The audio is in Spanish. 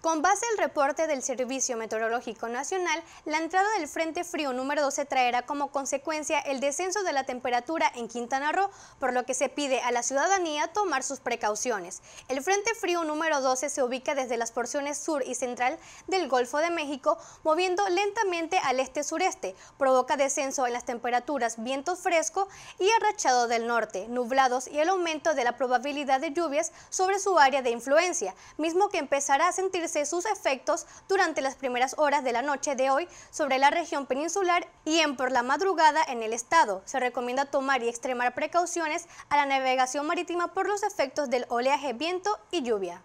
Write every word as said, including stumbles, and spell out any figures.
Con base al reporte del Servicio Meteorológico Nacional, la entrada del Frente Frío número doce traerá como consecuencia el descenso de la temperatura en Quintana Roo, por lo que se pide a la ciudadanía tomar sus precauciones. El Frente Frío número doce se ubica desde las porciones sur y central del Golfo de México, moviendo lentamente al este-sureste. Provoca descenso en las temperaturas, viento fresco y arrachado del norte, nublados y el aumento de la probabilidad de lluvias sobre su área de influencia, mismo que empezará a sentirse sus efectos durante las primeras horas de la noche de hoy sobre la región peninsular y en por la madrugada en el estado. Se recomienda tomar y extremar precauciones a la navegación marítima por los efectos del oleaje, viento y lluvia.